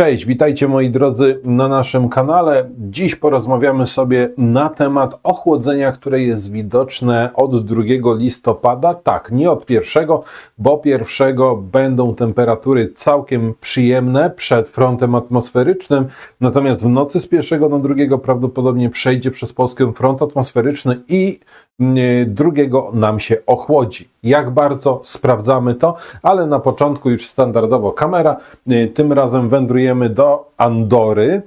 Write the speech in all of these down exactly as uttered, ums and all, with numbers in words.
Cześć, witajcie moi drodzy na naszym kanale. Dziś porozmawiamy sobie na temat ochłodzenia, które jest widoczne od drugiego listopada. Tak, nie od pierwszego, bo pierwszego będą temperatury całkiem przyjemne przed frontem atmosferycznym. Natomiast w nocy z pierwszego na drugiego prawdopodobnie przejdzie przez Polskę front atmosferyczny i drugiego nam się ochłodzi. Jak bardzo? Sprawdzamy to, ale na początku już standardowo kamera. Tym razem wędrujemy do Andory,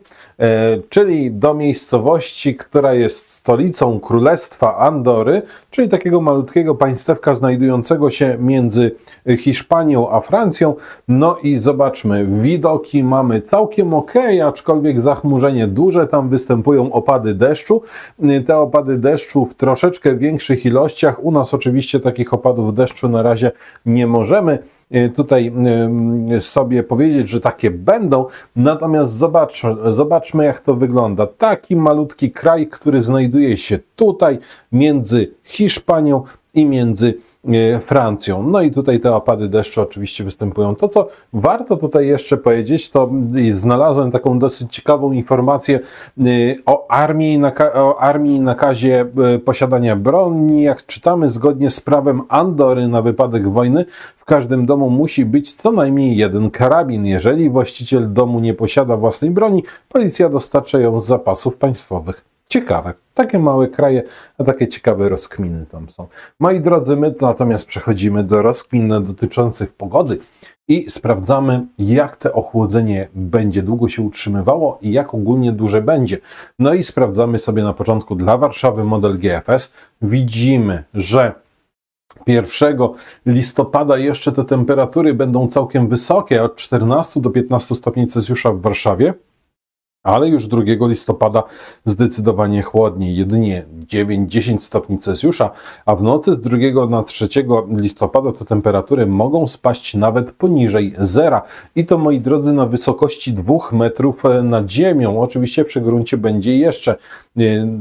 czyli do miejscowości, która jest stolicą Królestwa Andory, czyli takiego malutkiego państewka znajdującego się między Hiszpanią a Francją. No i zobaczmy, widoki mamy całkiem ok, aczkolwiek zachmurzenie duże, tam występują opady deszczu. Te opady deszczu w troszeczkę większych ilościach, u nas oczywiście takich opadów deszczu na razie nie możemy tutaj sobie powiedzieć, że takie będą, natomiast zobacz, zobaczmy, jak to wygląda. Taki malutki kraj, który znajduje się tutaj między Hiszpanią i między Francją. No i tutaj te opady deszczu oczywiście występują. To, co warto tutaj jeszcze powiedzieć, to znalazłem taką dosyć ciekawą informację o armii, o armii i nakazie posiadania broni. Jak czytamy, zgodnie z prawem Andory na wypadek wojny w każdym domu musi być co najmniej jeden karabin. Jeżeli właściciel domu nie posiada własnej broni, policja dostarcza ją z zapasów państwowych. Ciekawe. Takie małe kraje, a takie ciekawe rozkminy tam są. Moi drodzy, my natomiast przechodzimy do rozkmin dotyczących pogody i sprawdzamy, jak to ochłodzenie będzie długo się utrzymywało i jak ogólnie duże będzie. No i sprawdzamy sobie na początku dla Warszawy model G F S. Widzimy, że pierwszego listopada jeszcze te temperatury będą całkiem wysokie, od czternastu do piętnastu stopni Celsjusza w Warszawie. Ale już drugiego listopada zdecydowanie chłodniej, jedynie dziewięć do dziesięciu stopni Celsjusza, a w nocy z drugiego na trzeciego listopada te temperatury mogą spaść nawet poniżej zera. I to, moi drodzy, na wysokości dwóch metrów nad ziemią. Oczywiście przy gruncie będzie jeszcze,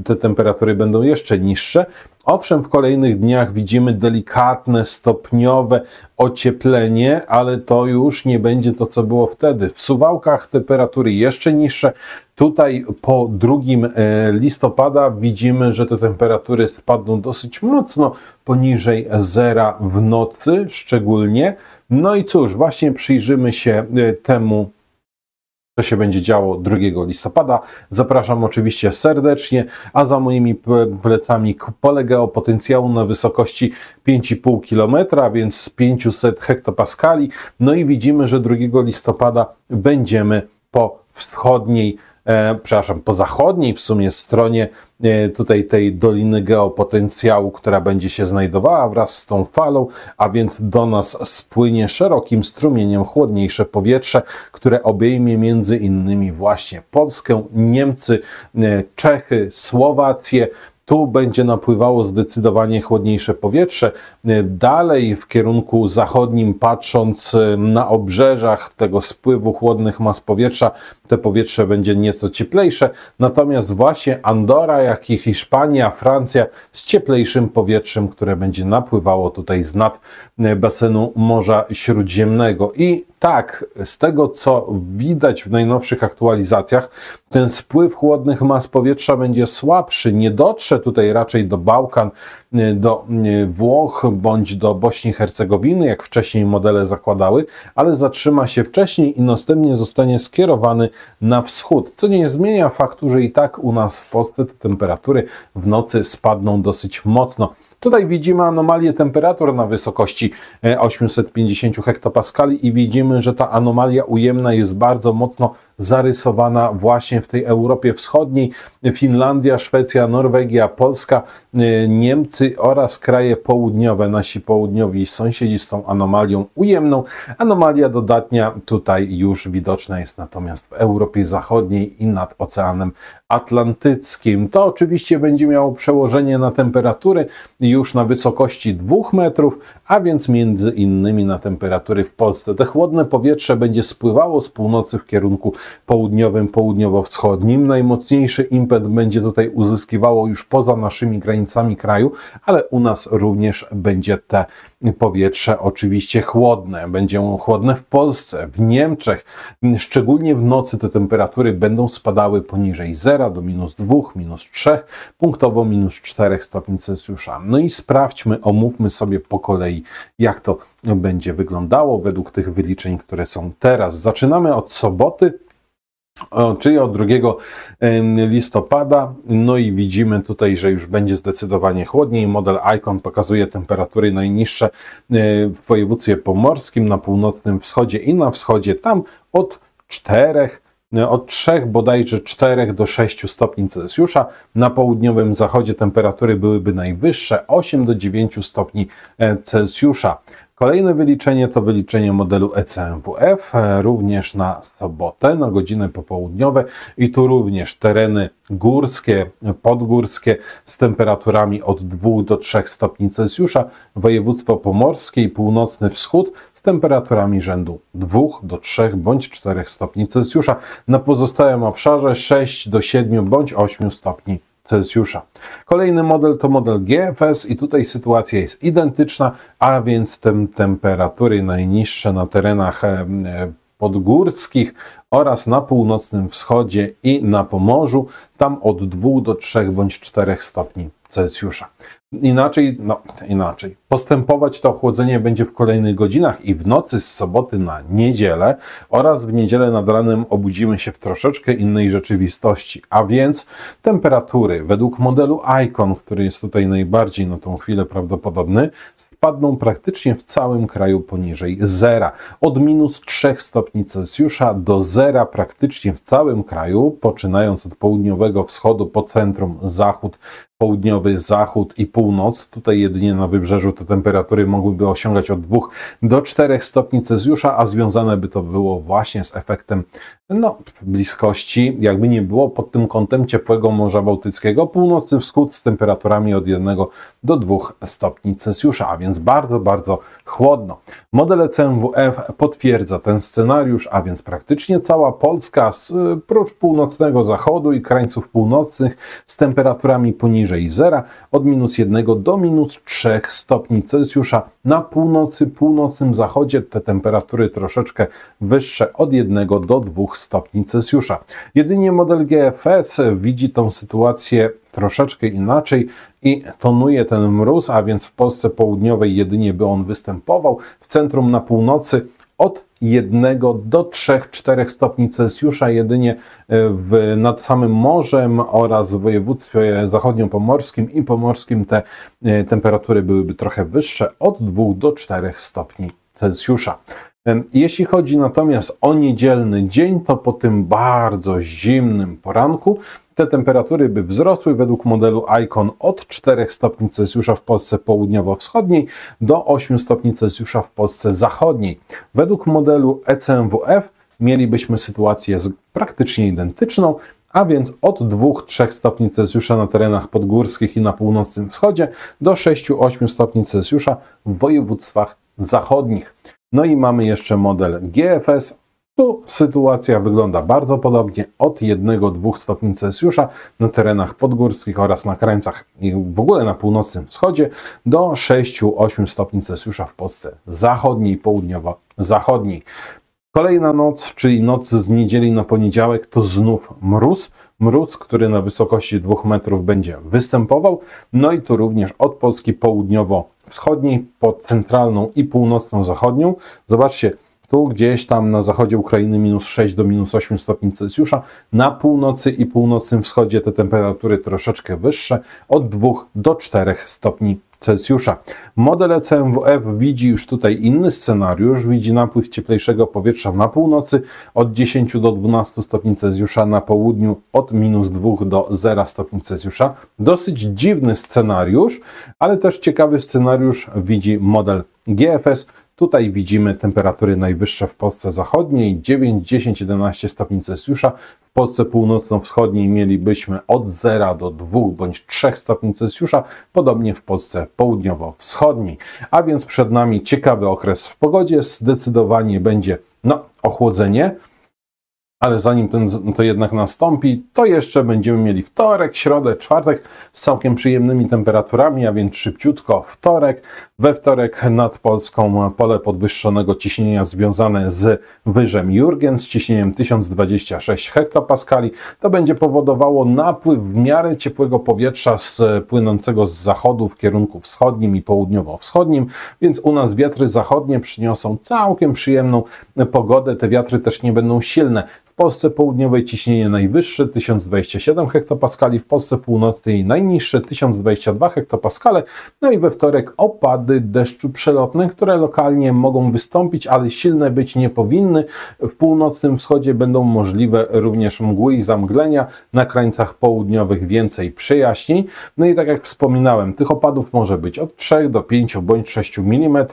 te temperatury będą jeszcze niższe. Owszem, w kolejnych dniach widzimy delikatne, stopniowe ocieplenie, ale to już nie będzie to, co było wtedy. W Suwałkach temperatury jeszcze niższe. Tutaj po drugiego listopada widzimy, że te temperatury spadną dosyć mocno poniżej zera w nocy szczególnie. No i cóż, właśnie przyjrzymy się temu, co się będzie działo drugiego listopada. Zapraszam oczywiście serdecznie, a za moimi plecami polega o potencjału na wysokości pięć i pół kilometra, więc pięćset hektopaskali. No i widzimy, że drugiego listopada będziemy po wschodniej, e, przepraszam, po zachodniej w sumie stronie e, tutaj tej doliny geopotencjału, która będzie się znajdowała wraz z tą falą, a więc do nas spłynie szerokim strumieniem chłodniejsze powietrze, które obejmie między innymi właśnie Polskę, Niemcy, e, Czechy, Słowację. Tu będzie napływało zdecydowanie chłodniejsze powietrze. Dalej w kierunku zachodnim, patrząc na obrzeżach tego spływu chłodnych mas powietrza, to powietrze będzie nieco cieplejsze. Natomiast właśnie Andora, jak i Hiszpania, Francja z cieplejszym powietrzem, które będzie napływało tutaj z nad basenu Morza Śródziemnego. I tak, z tego co widać w najnowszych aktualizacjach, ten spływ chłodnych mas powietrza będzie słabszy, nie dotrze tutaj raczej do Bałkan, do Włoch bądź do Bośni i Hercegowiny, jak wcześniej modele zakładały, ale zatrzyma się wcześniej i następnie zostanie skierowany na wschód, co nie zmienia faktu, że i tak u nas w Polsce te temperatury w nocy spadną dosyć mocno. Tutaj widzimy anomalię temperatur na wysokości osiemset pięćdziesiąt hektopaskali i widzimy, że ta anomalia ujemna jest bardzo mocno zarysowana właśnie w tej Europie Wschodniej. Finlandia, Szwecja, Norwegia, Polska, Niemcy oraz kraje południowe, nasi południowi sąsiedzi z tą anomalią ujemną. Anomalia dodatnia tutaj już widoczna jest natomiast w Europie Zachodniej i nad Oceanem Atlantyckim. To oczywiście będzie miało przełożenie na temperatury. już na wysokości dwóch metrów, a więc między innymi na temperatury w Polsce. Te chłodne powietrze będzie spływało z północy w kierunku południowym, południowo-wschodnim. Najmocniejszy impet będzie tutaj uzyskiwało już poza naszymi granicami kraju, ale u nas również będzie te powietrze oczywiście chłodne. Będzie ono chłodne w Polsce, w Niemczech. Szczególnie w nocy te temperatury będą spadały poniżej zera do minus dwóch, minus trzech, punktowo minus cztery stopni Celsjusza. No i sprawdźmy, omówmy sobie po kolei, jak to będzie wyglądało według tych wyliczeń, które są teraz. Zaczynamy od soboty, czyli od drugiego listopada. No i widzimy tutaj, że już będzie zdecydowanie chłodniej. Model Icon pokazuje temperatury najniższe w województwie pomorskim, na północnym wschodzie i na wschodzie, tam od czterech Od trzech, bodajże czterech do sześciu stopni Celsjusza. Na południowym zachodzie temperatury byłyby najwyższe, osiem do dziewięciu stopni Celsjusza. Kolejne wyliczenie to wyliczenie modelu E C M W F, również na sobotę, na godziny popołudniowe, i tu również tereny górskie, podgórskie z temperaturami od dwóch do trzech stopni Celsjusza, województwo pomorskie i północny wschód z temperaturami rzędu dwóch do trzech bądź czterech stopni Celsjusza, na pozostałym obszarze sześć do siedmiu bądź ośmiu stopni Celsjusza. Kolejny model to model G F S i tutaj sytuacja jest identyczna, a więc tem temperatury najniższe na terenach podgórskich oraz na północnym wschodzie i na Pomorzu, tam od dwóch do trzech bądź czterech stopni Celsjusza. Inaczej, no inaczej. Postępować to ochłodzenie będzie w kolejnych godzinach i w nocy z soboty na niedzielę oraz w niedzielę nad ranem obudzimy się w troszeczkę innej rzeczywistości, a więc temperatury według modelu Icon, który jest tutaj najbardziej na tą chwilę prawdopodobny, spadną praktycznie w całym kraju poniżej zera. Od minus trzech stopni Celsjusza do zera praktycznie w całym kraju, poczynając od południowego wschodu po centrum, zachód, południowy zachód i północ. Tutaj jedynie na wybrzeżu te temperatury mogłyby osiągać od dwóch do czterech stopni Celsjusza, a związane by to było właśnie z efektem no, bliskości, jakby nie było, pod tym kątem ciepłego Morza Bałtyckiego, północny wschód z temperaturami od jednego do dwóch stopni Celsjusza, a więc bardzo, bardzo chłodno. Model E C M W F potwierdza ten scenariusz, a więc praktycznie cała Polska, prócz północnego zachodu i krańców północnych, z temperaturami poniżej zera, od minus jednego do minus trzech stopni Celsjusza. Na północy, północnym zachodzie te temperatury troszeczkę wyższe, od jednego do dwóch stopni Celsjusza. Jedynie model G F S widzi tą sytuację troszeczkę inaczej i tonuje ten mróz, a więc w Polsce południowej jedynie by on występował, w centrum na północy od jednego do trzech, czterech stopni Celsjusza, jedynie w, nad samym morzem oraz w województwie zachodniopomorskim i pomorskim te e, temperatury byłyby trochę wyższe, od dwóch do czterech stopni Celsjusza. Jeśli chodzi natomiast o niedzielny dzień, to po tym bardzo zimnym poranku te temperatury by wzrosły według modelu Icon od czterech stopni Celsjusza w Polsce południowo-wschodniej do ośmiu stopni Celsjusza w Polsce zachodniej. Według modelu E C M W F mielibyśmy sytuację praktycznie identyczną, a więc od dwóch do trzech stopni Celsjusza na terenach podgórskich i na północnym wschodzie do sześciu do ośmiu stopni Celsjusza w województwach zachodnich. No i mamy jeszcze model G F S. Tu sytuacja wygląda bardzo podobnie, od jednego do dwóch stopni Celsjusza na terenach podgórskich oraz na krańcach i w ogóle na północnym wschodzie do sześciu do ośmiu stopni Celsjusza w Polsce zachodniej, południowo-zachodniej. Kolejna noc, czyli noc z niedzieli na poniedziałek, to znów mróz. Mróz, który na wysokości dwóch metrów będzie występował. No i tu również od Polski południowo-wschodniej po centralną i północno-zachodnią. Zobaczcie, tu gdzieś tam na zachodzie Ukrainy minus sześć do minus ośmiu stopni Celsjusza. Na północy i północnym wschodzie te temperatury troszeczkę wyższe, od dwóch do czterech stopni Celsjusza. Model E C M W F widzi już tutaj inny scenariusz, widzi napływ cieplejszego powietrza na północy od dziesięciu do dwunastu stopni Celsjusza, na południu od minus dwóch do zera stopni Celsjusza. Dosyć dziwny scenariusz, ale też ciekawy scenariusz widzi model G F S. Tutaj widzimy temperatury najwyższe w Polsce zachodniej, dziewięć, dziesięć, jedenaście stopni Celsjusza. W Polsce północno-wschodniej mielibyśmy od zera do dwóch bądź trzech stopni Celsjusza, podobnie w Polsce południowo-wschodniej. A więc przed nami ciekawy okres w pogodzie, zdecydowanie będzie no, ochłodzenie. Ale zanim ten, to jednak nastąpi, to jeszcze będziemy mieli wtorek, środę, czwartek z całkiem przyjemnymi temperaturami, a więc szybciutko wtorek. We wtorek nad Polską pole podwyższonego ciśnienia związane z wyżem Jurgen z ciśnieniem tysiąc dwadzieścia sześć hektopaskali. To będzie powodowało napływ w miarę ciepłego powietrza z, płynącego z zachodu w kierunku wschodnim i południowo-wschodnim, więc u nas wiatry zachodnie przyniosą całkiem przyjemną pogodę. Te wiatry też nie będą silne. W Polsce południowej ciśnienie najwyższe tysiąc dwadzieścia siedem hektopaskali, w Polsce północnej najniższe tysiąc dwadzieścia dwa hektopaskale, no i we wtorek opady deszczu przelotne, które lokalnie mogą wystąpić, ale silne być nie powinny. W północnym wschodzie będą możliwe również mgły i zamglenia, na krańcach południowych więcej przejaśnień. No i tak jak wspominałem, tych opadów może być od trzech do pięciu bądź sześciu mm.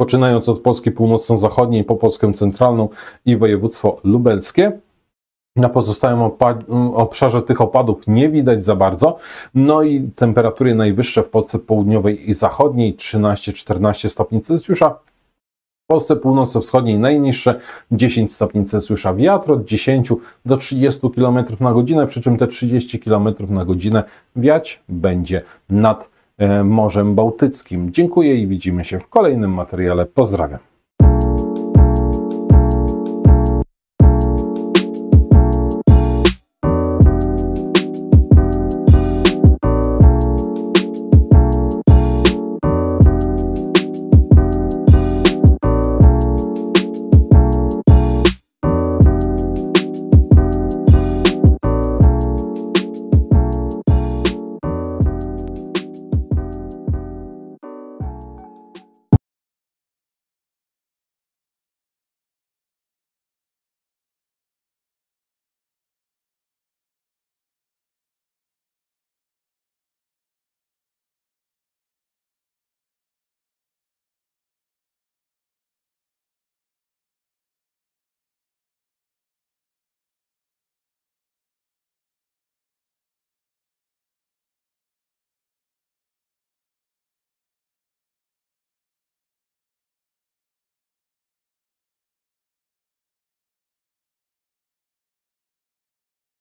Poczynając od Polski północno-zachodniej po Polskę centralną i województwo lubelskie. Na pozostałym obszarze tych opadów nie widać za bardzo. No i temperatury najwyższe w Polsce południowej i zachodniej trzynaście czternaście stopni Celsjusza. W Polsce północno-wschodniej najniższe dziesięć stopni Celsjusza, wiatr od dziesięciu do trzydziestu km na godzinę, przy czym te trzydzieści km na godzinę wiać będzie nad Morzem Bałtyckim. Dziękuję i widzimy się w kolejnym materiale. Pozdrawiam.